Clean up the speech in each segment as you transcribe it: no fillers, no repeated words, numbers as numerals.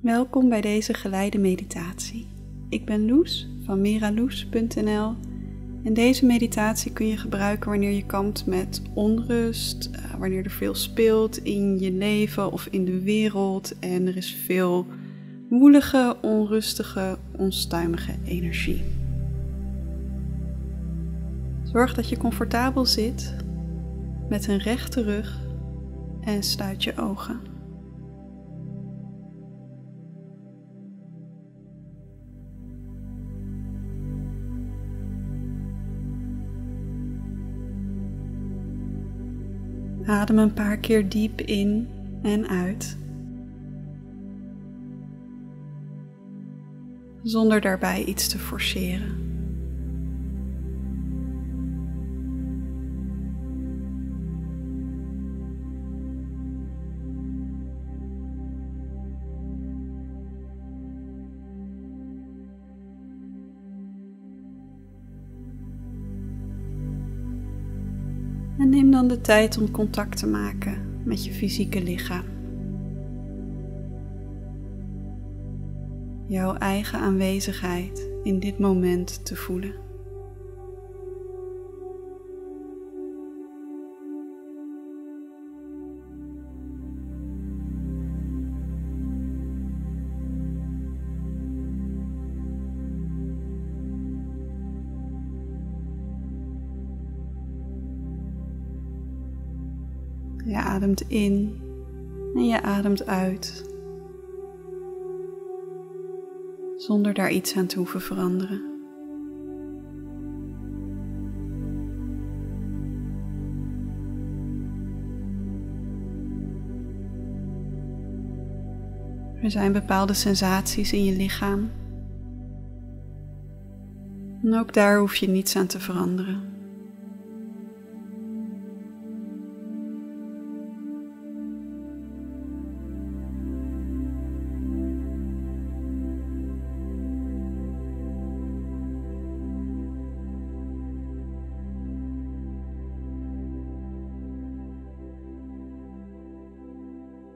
Welkom bij deze geleide meditatie. Ik ben Loes van mearaluz.nl en deze meditatie kun je gebruiken wanneer je kampt met onrust, wanneer er veel speelt in je leven of in de wereld en er is veel woelige, onrustige, onstuimige energie. Zorg dat je comfortabel zit met een rechte rug en sluit je ogen. Adem een paar keer diep in en uit, zonder daarbij iets te forceren. En neem dan de tijd om contact te maken met je fysieke lichaam. Jouw eigen aanwezigheid in dit moment te voelen. Je ademt in en je ademt uit, zonder daar iets aan te hoeven veranderen. Er zijn bepaalde sensaties in je lichaam en ook daar hoef je niets aan te veranderen.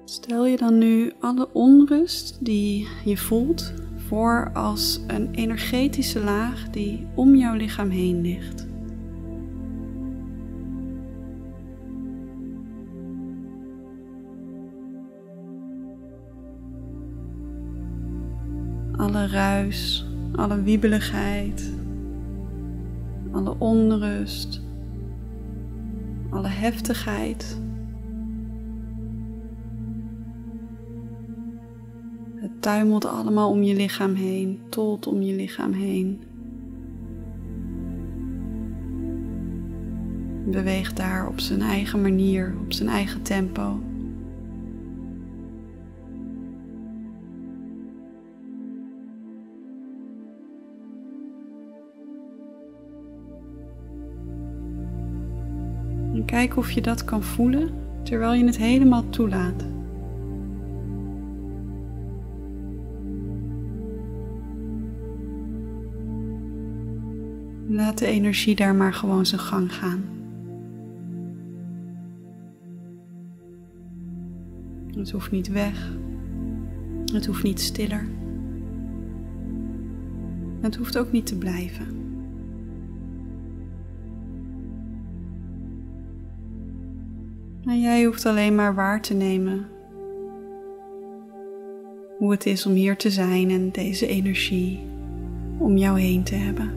Stel je dan nu alle onrust die je voelt voor als een energetische laag die om jouw lichaam heen ligt. Alle ruis, alle wiebeligheid, alle onrust, alle heftigheid. Tuimelt allemaal om je lichaam heen, tolt om je lichaam heen. Beweegt daar op zijn eigen manier, op zijn eigen tempo. En kijk of je dat kan voelen terwijl je het helemaal toelaat. Laat de energie daar maar gewoon zijn gang gaan. Het hoeft niet weg. Het hoeft niet stiller. Het hoeft ook niet te blijven. En jij hoeft alleen maar waar te nemen hoe het is om hier te zijn en deze energie om jou heen te hebben.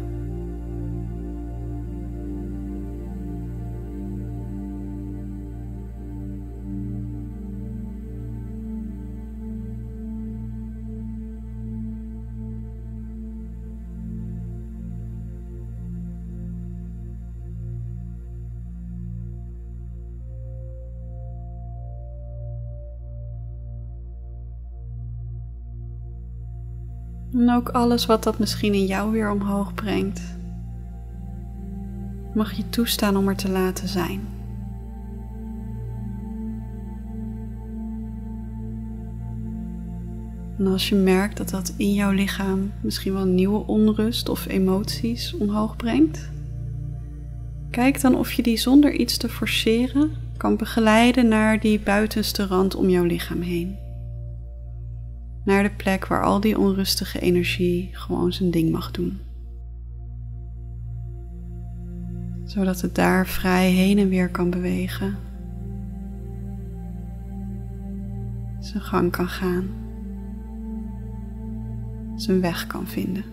En ook alles wat dat misschien in jou weer omhoog brengt, mag je toestaan om er te laten zijn. En als je merkt dat dat in jouw lichaam misschien wel nieuwe onrust of emoties omhoog brengt, kijk dan of je die zonder iets te forceren kan begeleiden naar die buitenste rand om jouw lichaam heen. naar de plek waar al die onrustige energie gewoon zijn ding mag doen. Zodat het daar vrij heen en weer kan bewegen. Zijn gang kan gaan. Zijn weg kan vinden.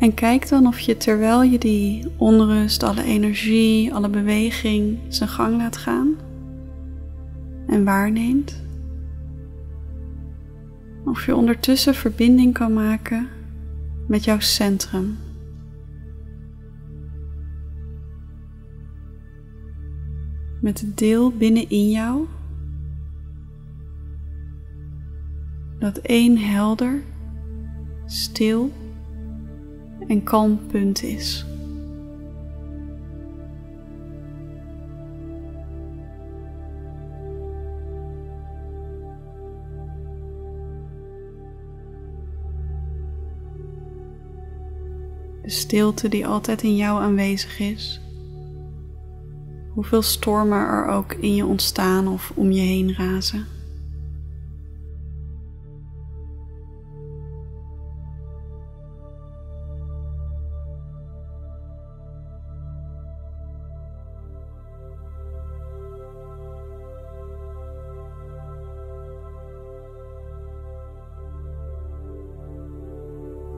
En kijk dan of je terwijl je die onrust, alle energie, alle beweging zijn gang laat gaan en waarneemt, of je ondertussen verbinding kan maken met jouw centrum. Met het deel binnenin jou dat één helder, stil en kalm punt is. De stilte die altijd in jou aanwezig is, hoeveel stormen er ook in je ontstaan of om je heen razen.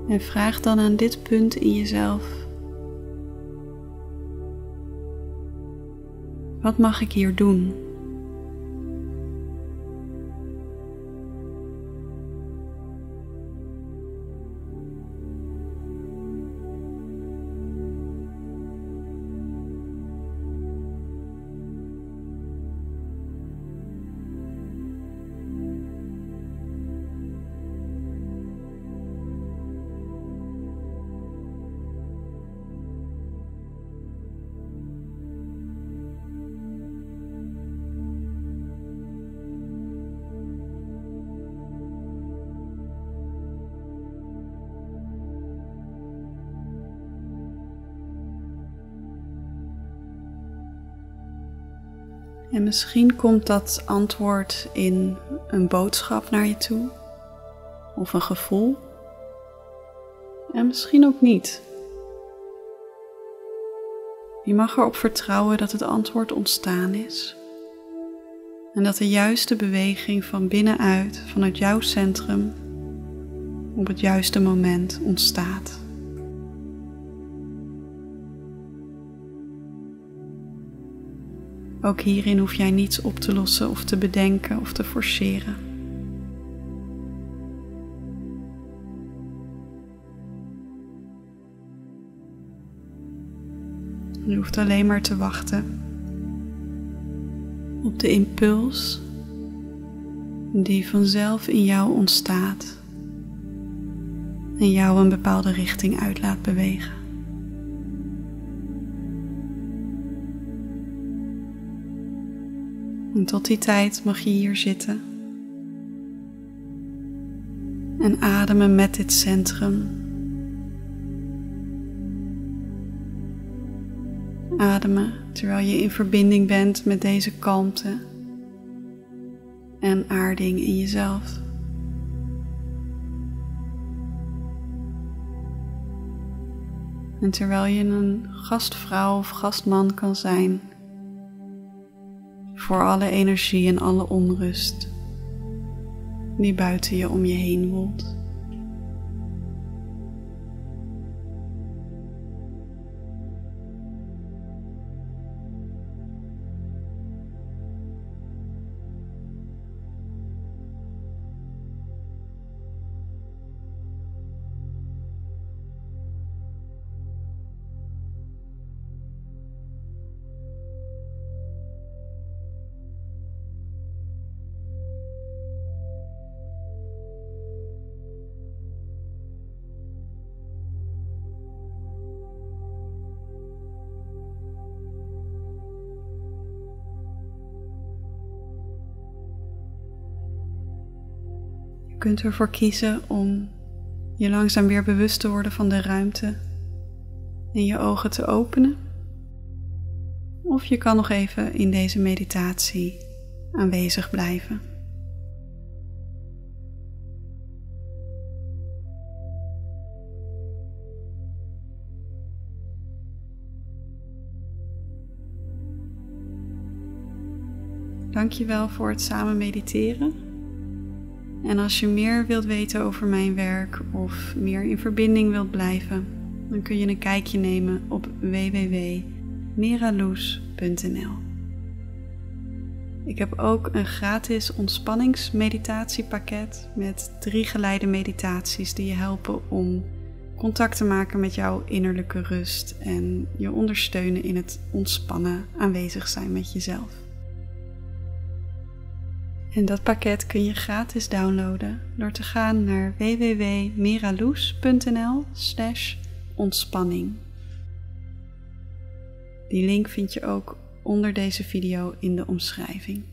En vraag dan aan dit punt in jezelf: wat mag ik hier doen? En misschien komt dat antwoord in een boodschap naar je toe, of een gevoel, en misschien ook niet. Je mag erop vertrouwen dat het antwoord ontstaan is, en dat de juiste beweging van binnenuit, vanuit jouw centrum, op het juiste moment ontstaat. Ook hierin hoef jij niets op te lossen of te bedenken of te forceren. Je hoeft alleen maar te wachten op de impuls die vanzelf in jou ontstaat en jou een bepaalde richting uit laat bewegen. En tot die tijd mag je hier zitten en ademen met dit centrum. Ademen terwijl je in verbinding bent met deze kalmte en aarding in jezelf. En terwijl je een gastvrouw of gastman kan zijn voor alle energie en alle onrust die buiten je om je heen woelt. Je kunt ervoor kiezen om je langzaam weer bewust te worden van de ruimte en je ogen te openen. Of je kan nog even in deze meditatie aanwezig blijven. Dankjewel voor het samen mediteren. En als je meer wilt weten over mijn werk of meer in verbinding wilt blijven, dan kun je een kijkje nemen op www.mearaluz.nl. Ik heb ook een gratis ontspanningsmeditatiepakket met 3 geleide meditaties die je helpen om contact te maken met jouw innerlijke rust en je ondersteunen in het ontspannen aanwezig zijn met jezelf. En dat pakket kun je gratis downloaden door te gaan naar www.mearaluz.nl/ontspanning. Die link vind je ook onder deze video in de omschrijving.